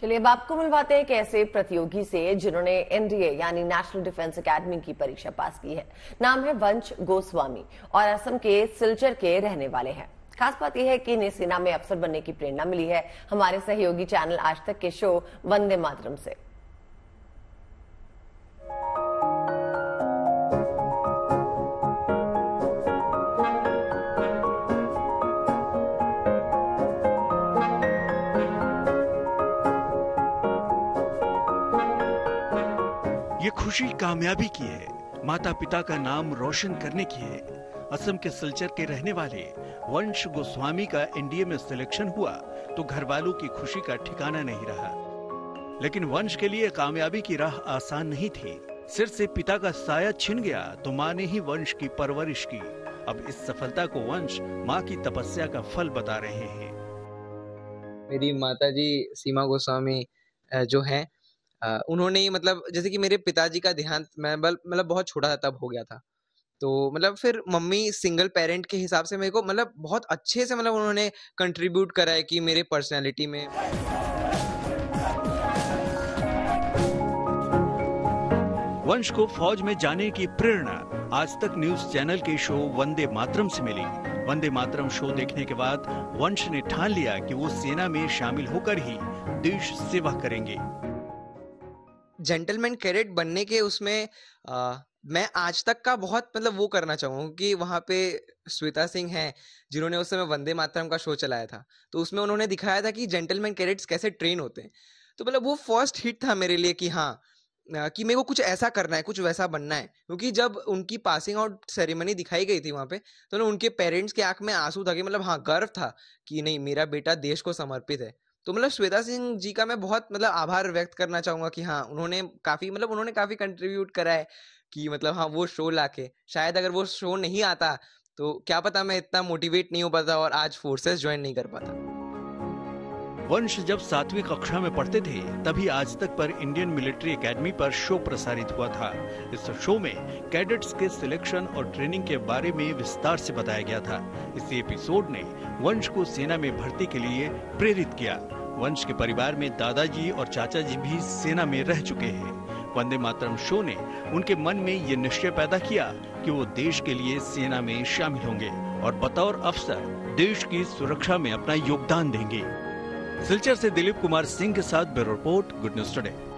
चलिए अब आपको मिलवाते हैं एक ऐसे प्रतियोगी से जिन्होंने एनडीए यानी नेशनल डिफेंस एकेडमी की परीक्षा पास की है। नाम है वंश गोस्वामी और असम के सिलचर के रहने वाले हैं। खास बात यह है कि इन्हें सेना में अफसर बनने की प्रेरणा मिली है हमारे सहयोगी चैनल आज तक के शो वंदे मातरम से। ये खुशी कामयाबी की है, माता पिता का नाम रोशन करने की है। असम के सिलचर के रहने वाले वंश गोस्वामी का एनडीए में सिलेक्शन हुआ तो घर वालों की खुशी का ठिकाना नहीं रहा। लेकिन वंश के लिए कामयाबी की राह आसान नहीं थी। सिर से पिता का साया छिन गया तो माँ ने ही वंश की परवरिश की। अब इस सफलता को वंश माँ की तपस्या का फल बता रहे हैं। मेरी माता जी सीमा गोस्वामी जो है उन्होंने मतलब जैसे कि मेरे पिताजी का देहांत मैं मतलब बहुत छोटा था तब हो गया था, तो मतलब फिर मम्मी सिंगल पेरेंट के हिसाब से मेरे को मतलब बहुत अच्छे से मतलब उन्होंने कंट्रीब्यूट करा है कि मेरे पर्सनालिटी में। वंश को फौज में जाने की प्रेरणा आज तक न्यूज चैनल के शो वंदे मातरम से मिली। वंदे मातरम शो देखने के बाद वंश ने ठान लिया कि वो सेना में शामिल होकर ही देश सेवा करेंगे। जेंटलमैन कैरेट बनने के उसमें मैं आज तक का बहुत मतलब वो करना चाहूँगा कि वहाँ पे श्वेता सिंह हैं जिन्होंने उस समय वंदे मातरम का शो चलाया था, तो उसमें उन्होंने दिखाया था कि जेंटलमैन कैरेट्स कैसे ट्रेन होते हैं। तो मतलब वो फर्स्ट हिट था मेरे लिए कि हाँ कि मेरे को कुछ ऐसा करना है, कुछ वैसा बनना है। क्योंकि जब उनकी पासिंग आउट सेरेमनी दिखाई गई थी वहाँ पे तो उनके पेरेंट्स के आँख में आंसू था कि मतलब हाँ गर्व था कि नहीं मेरा बेटा देश को समर्पित है। तो मतलब श्वेता सिंह जी का मैं बहुत मतलब आभार व्यक्त करना चाहूंगा कि हाँ उन्होंने काफी कंट्रीब्यूट करा है कि मतलब हाँ वो शो लाके, शायद अगर वो शो नहीं आता तो क्या पता मैं इतना मोटिवेट नहीं हो पाता और आज फोर्सेस ज्वाइन नहीं कर पाता। वंश जब 7वीं कक्षा में पढ़ते थे तभी आज तक पर इंडियन मिलिट्री अकेडमी पर शो प्रसारित हुआ था। इस शो में कैडेट्स के सिलेक्शन और ट्रेनिंग के बारे में विस्तार से बताया गया था। इस एपिसोड ने वंश को सेना में भर्ती के लिए प्रेरित किया। वंश के परिवार में दादाजी और चाचा जी भी सेना में रह चुके हैं। वंदे मातरम शो ने उनके मन में ये निश्चय पैदा किया कि वो देश के लिए सेना में शामिल होंगे और बतौर अफसर देश की सुरक्षा में अपना योगदान देंगे। सिलचर से दिलीप कुमार सिंह के साथ bureau report, good news today.